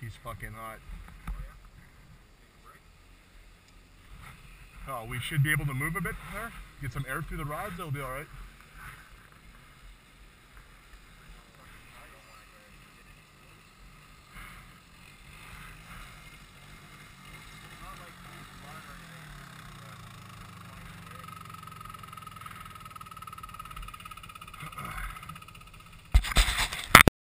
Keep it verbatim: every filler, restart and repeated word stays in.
She's fucking hot. Oh, we should be able to move a bit there. Get some air through the rods, it'll be all right.